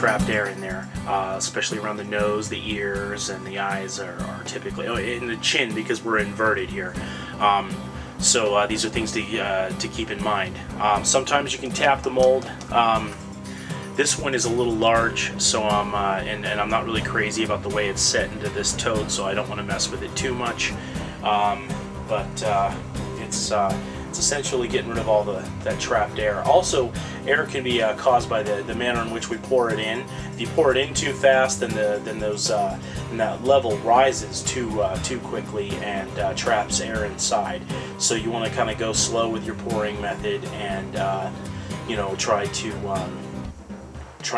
trapped air in there, especially around the nose, the ears, and the eyes are typically, in the chin, because we're inverted here. So these are things to keep in mind. Sometimes you can tap the mold. This one is a little large, so I'm not really crazy about the way it's set into this toad, so I don't want to mess with it too much. But it's essentially getting rid of all that trapped air. Also, air can be caused by the manner in which we pour it in. If you pour it in too fast, then that level rises too quickly and traps air inside. So you want to kind of go slow with your pouring method and try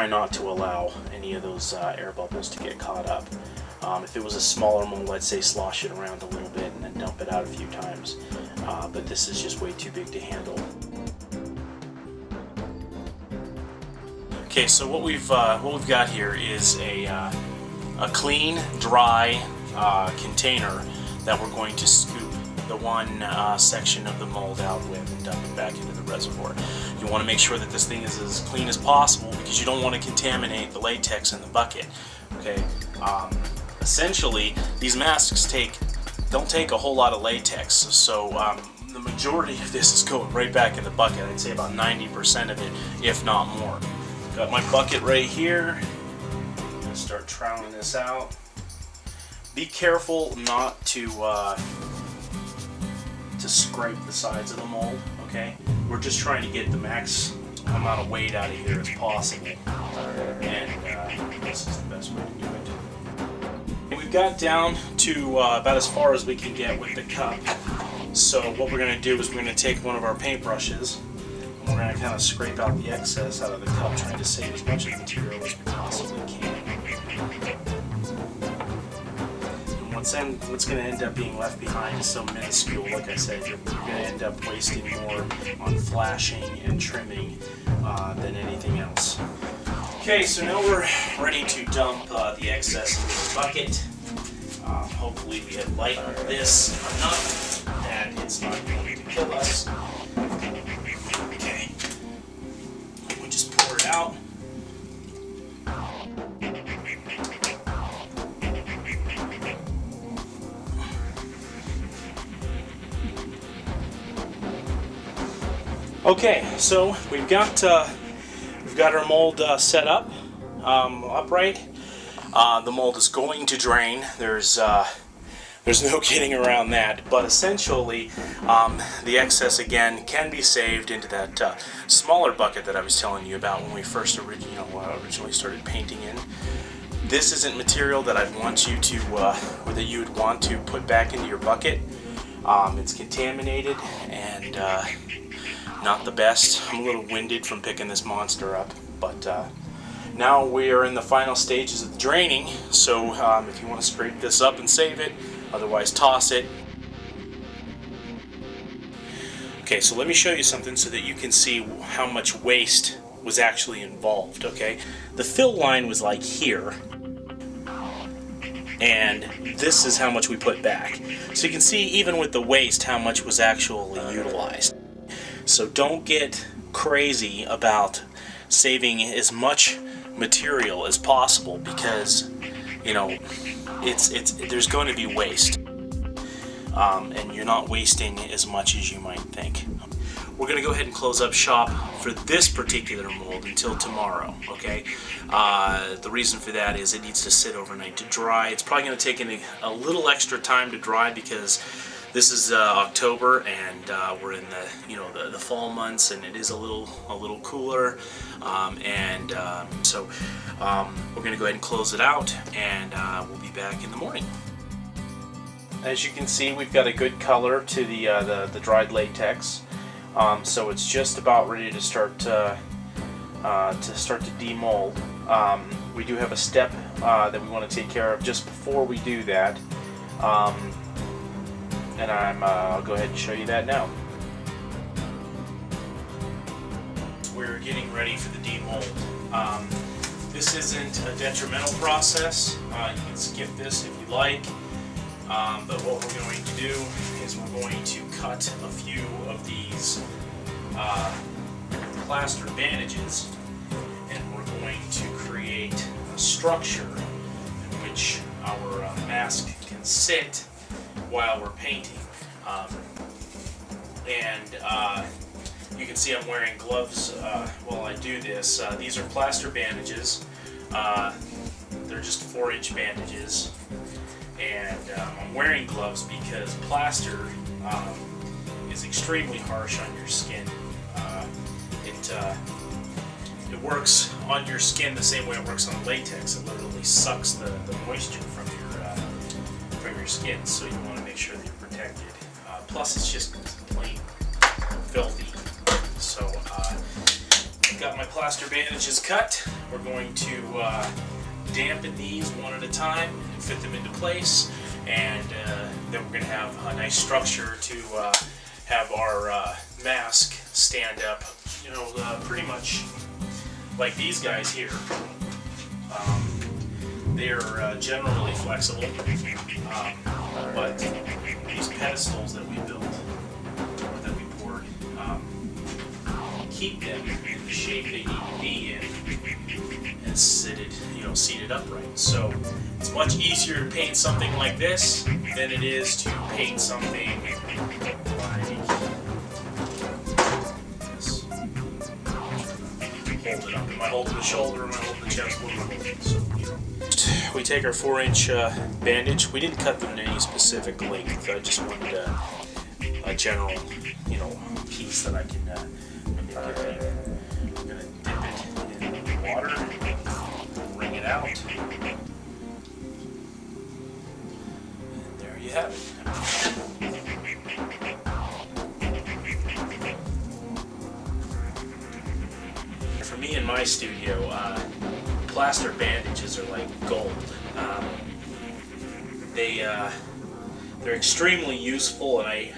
not to allow any of those air bubbles to get caught up. If it was a smaller mold, I'd say slosh it around a little bit and then dump it out a few times. But this is just way too big to handle. Okay, so what we've got here is a clean, dry container that we're going to scoop the one section of the mold out with and dump it back into the reservoir. You want to make sure that this thing is as clean as possible because you don't want to contaminate the latex in the bucket. Okay. Essentially, these masks don't take a whole lot of latex, so the majority of this is going right back in the bucket. I'd say about 90% of it, if not more. Got my bucket right here. I'm going to start troweling this out. Be careful not to scrape the sides of the mold, okay? We're just trying to get the max amount of weight out of here as possible, and this is the best way to do it. Got down to about as far as we can get with the cup. So what we're going to do is we're going to take one of our paintbrushes and we're going to kind of scrape out the excess out of the cup, trying to save as much of the material as we possibly can. And what's going to end up being left behind is so minuscule. Like I said, you're going to end up wasting more on flashing and trimming than anything else. Okay, so now we're ready to dump the excess into the bucket. Hopefully we have lightened this enough that it's not going to kill us. Okay, we'll just pour it out. Okay, so we've got our mold set up upright. The mold is going to drain. There's no getting around that, but essentially the excess again can be saved into that smaller bucket that I was telling you about when we first originally started painting in. This isn't material that I'd want you to or that you would want to put back into your bucket. It's contaminated and not the best. I'm a little winded from picking this monster up, but now we are in the final stages of the draining, so if you want to scrape this up and save it, otherwise toss it. Okay, so let me show you something so that you can see how much waste was actually involved, okay? The fill line was like here, and this is how much we put back. So you can see even with the waste how much was actually utilized. So don't get crazy about saving as much material as possible because, you know, there's going to be waste. And you're not wasting as much as you might think. We're going to go ahead and close up shop for this particular mold until tomorrow, okay? The reason for that is it needs to sit overnight to dry. It's probably going to take a little extra time to dry because this is October, and we're in the fall months, and it is a little cooler, so we're going to go ahead and close it out, and we'll be back in the morning. As you can see, we've got a good color to the dried latex, so it's just about ready to start to demold. We do have a step that we want to take care of just before we do that. And I'll go ahead and show you that now. We're getting ready for the demold. This isn't a detrimental process. You can skip this if you like. But what we're going to do is we're going to cut a few of these plaster bandages, and we're going to create create a structure in which our mask can sit while we're painting. You can see I'm wearing gloves while I do this. These are plaster bandages. They're just 4-inch bandages, and I'm wearing gloves because plaster is extremely harsh on your skin. It works on your skin the same way it works on latex. It literally sucks the moisture from your skin, so you want to make sure that you're protected. Plus, it's just plain filthy. So I've got my plaster bandages cut. We're going to dampen these one at a time and fit them into place, and then we're going to have a nice structure to have our mask stand up, you know, pretty much like these guys here. They are generally flexible, but these pedestals that we built or that we poured keep them in the shape they need to be in and seated upright. So it's much easier to paint something like this than it is to paint something like this. Hold it up. Am I holding the shoulder? Am I holding the chest? We take our 4-inch bandage. We didn't cut them to any specific length. I just wanted a general, you know, piece that I can manipulate. I'm gonna dip it in water. Out. And there you have it. For me in my studio, plaster bandages are like gold. They're extremely useful, and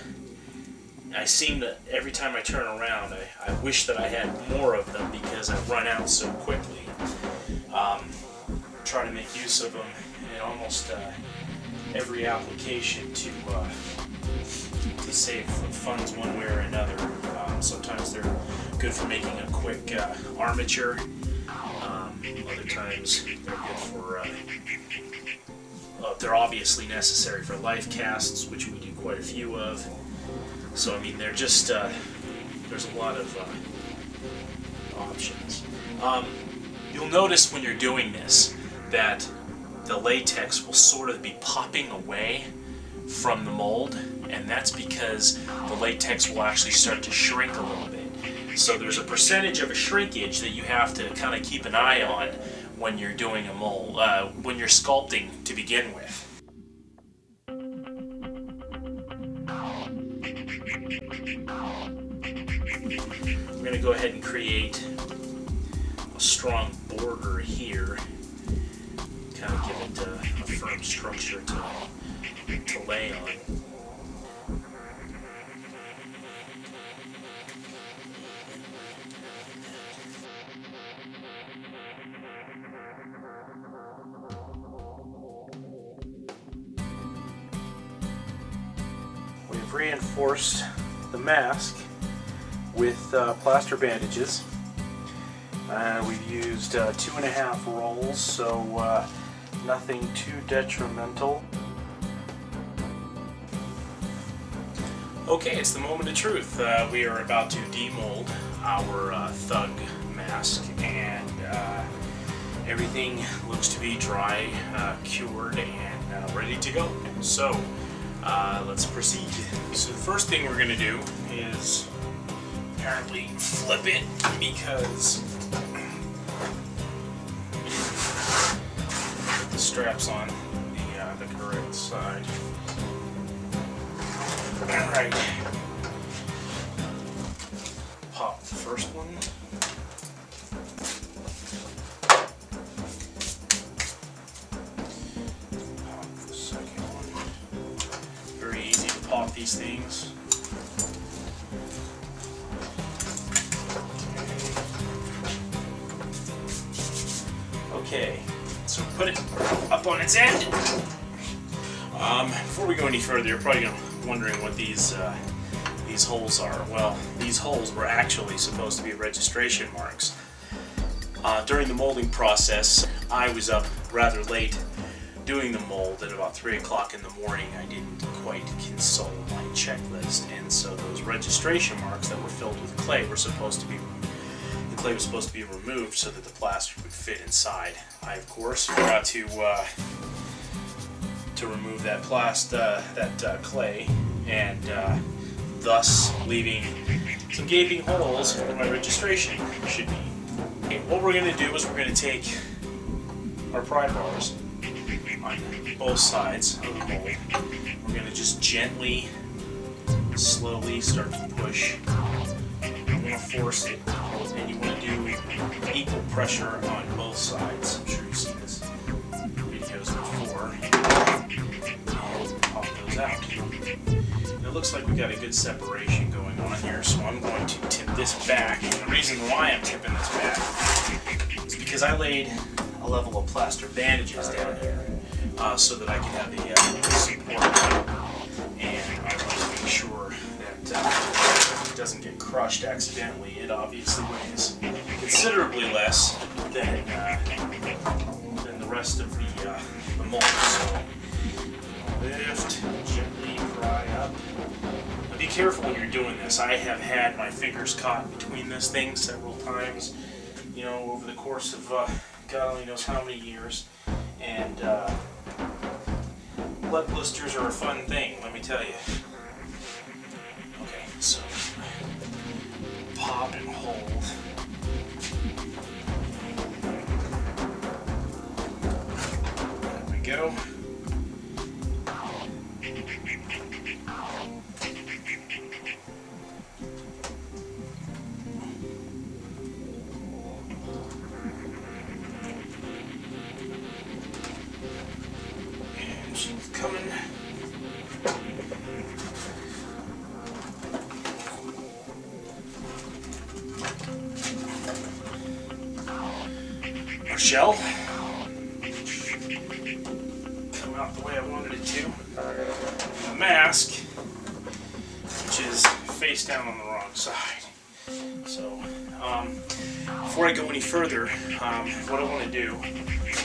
I seem to, every time I turn around, I wish that I had more of them because I've run out so quickly. Try to make use of them in almost every application to save funds one way or another. Sometimes they're good for making a quick armature. Other times they're good for. They're obviously necessary for life casts, which we do quite a few of. So I mean, they're just there's a lot of options. You'll notice when you're doing this that the latex will sort of be popping away from the mold, and that's because the latex will actually start to shrink a little bit. So there's a percentage of a shrinkage that you have to kind of keep an eye on when you're doing a mold, when you're sculpting to begin with. I'm going to go ahead and create a strong border here. Kind of give it a firm structure to lay on. We've reinforced the mask with plaster bandages. We've used 2.5 rolls, so nothing too detrimental. Okay, it's the moment of truth. We are about to demold our thug mask, and everything looks to be dry, cured, and ready to go. So let's proceed. So the first thing we're going to do is apparently flip it, because straps on the correct side. Alright. Pop the first one. Pop the second one. Very easy to pop these things. Okay. So put it up on its end. Before we go any further, you're probably gonna be wondering what these holes are. Well, these holes were actually supposed to be registration marks. During the molding process, I was up rather late doing the mold. At about 3 o'clock in the morning, I didn't quite consult my checklist, and so those registration marks that were filled with clay were supposed to be removed so that the plaster would fit inside. I, of course, forgot to remove that clay, and thus leaving some gaping holes where my registration should be. Okay, what we're going to do is we're going to take our pry bars on both sides of the mold. We're going to just gently, slowly start to push. We're going to force it, and you want to do equal pressure on both sides. I'm sure you've seen this in videos before. I'll pop those out. And it looks like we got a good separation going on here, so I'm going to tip this back. And the reason why I'm tipping this back is because I laid a level of plaster bandages down here so that I can have the support, and I want to make sure that it doesn't get crushed accidentally. It obviously weighs considerably less than the rest of the mold. So lift, gently pry up. Now be careful when you're doing this. I have had my fingers caught between this thing several times, you know, over the course of God only knows how many years, and blood blisters are a fun thing, let me tell you. Okay, so pop and hold. There we go. Our shell come out the way I wanted it to. The mask, which is face down on the wrong side. So before I go any further, what I want to do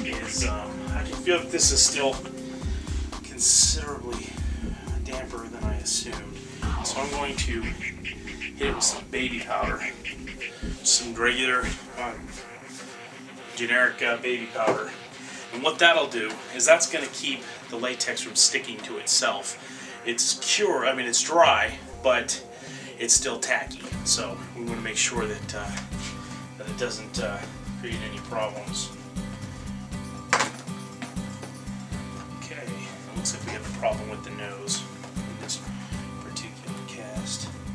is I can feel that this is still considerably damper than I assumed, so I'm going to hit it with some baby powder, some regular generic baby powder. And what that'll do is that's going to keep the latex from sticking to itself. It's pure, I mean it's dry, but it's still tacky. So we want to make sure that, that it doesn't create any problems. Okay, it looks like we have a problem with the nose in this particular cast.